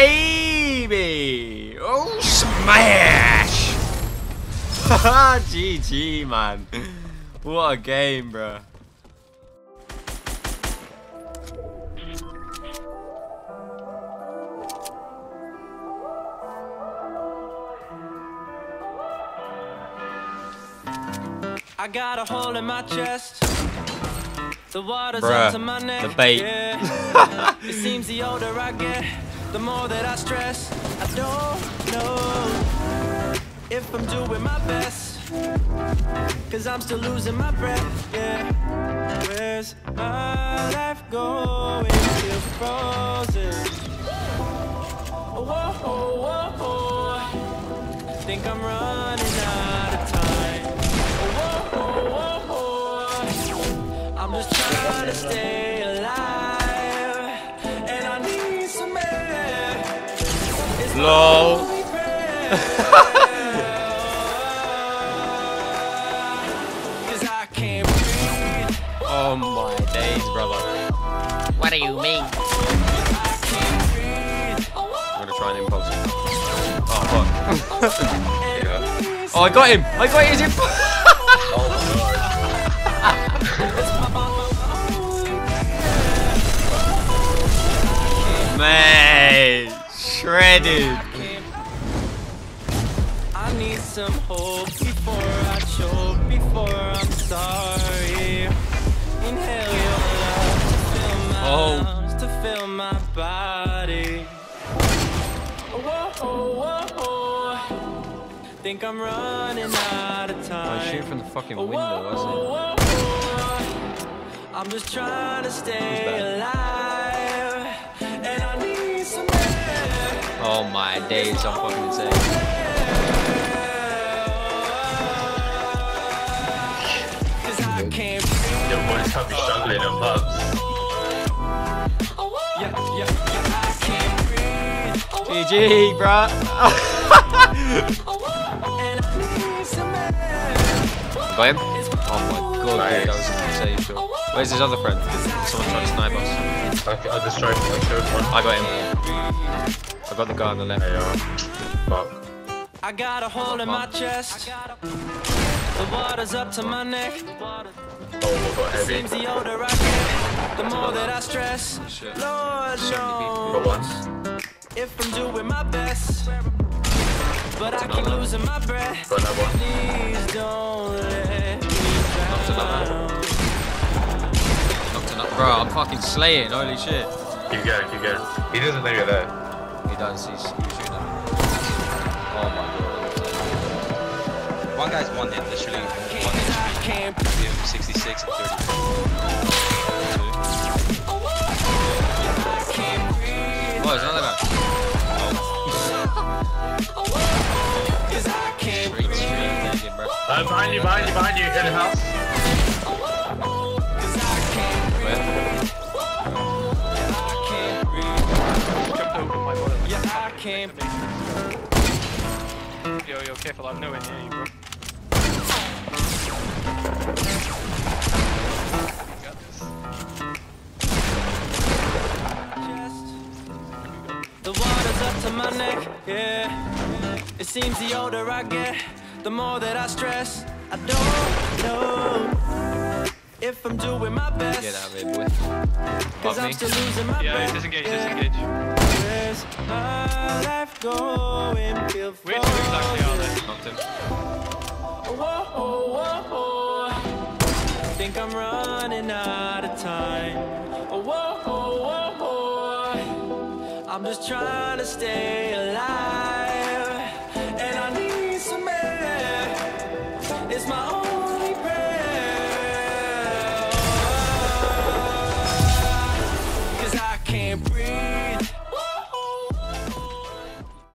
baby! Oh, smash! Haha, GG, man. What a game, bro. I got a hole in my chest. The water's onto my neck. The bait. Yeah. It seems the older I get, the more that I stress. I don't know if I'm doing my best, 'cause I'm still losing my breath. Yeah. Where's my life going? Still frozen. Whoa, whoa, whoa. Think I'm running out of time. I'm just trying to stay alive, and I need some air. It's low. Oh my days, brother. What do you mean? I'm gonna try an impulse. Oh fuck. Yeah. Oh, I got him. I got his impulse. Oh, man, shredded. I need some hope before I choke, before I'm sorry. Inhale your love to fill my lungs, to fill my body. Whoa, whoa, whoa. Think I'm running out of time. I shoot from the fucking window, wasn't it? I'm just trying to stay alive. Oh my days, I'm fucking insane. The boys have been struggling in pubs. GG, bruh. Got him? Oh my god, nice. Dude, that was insane. Sure. Where's his other friend? Someone tried to snipe us. I just tried to shoot one. I got him. I got the guy on the left. I got a hole in my chest. The water's up to my neck. Seems the older I get, the more that I stress. Lord knows if I'm doing my best, but I keep losing my breath. Please don't let me down. Bro, I'm fucking slaying. Holy shit. Keep going, keep going. He doesn't think you're there. He's shooting at me. Oh my god. One guy's one hit, literally. One hit. 66 and 30. Oh, there's another guy. Oh. Straight, bro. Behind you. Hit the house. Yo, careful, I'm nowhere near you, bro. The water's up to my neck, yeah. It seems the older I get, the more that I stress. I don't know if I'm doing my best. Get out of here, boy. 'Cause I'm still losing my breath. Yeah, disengage. Where's my life going? Which exactly are they? Whoa. Think I'm running out of time. Whoa. I'm just trying to stay alive.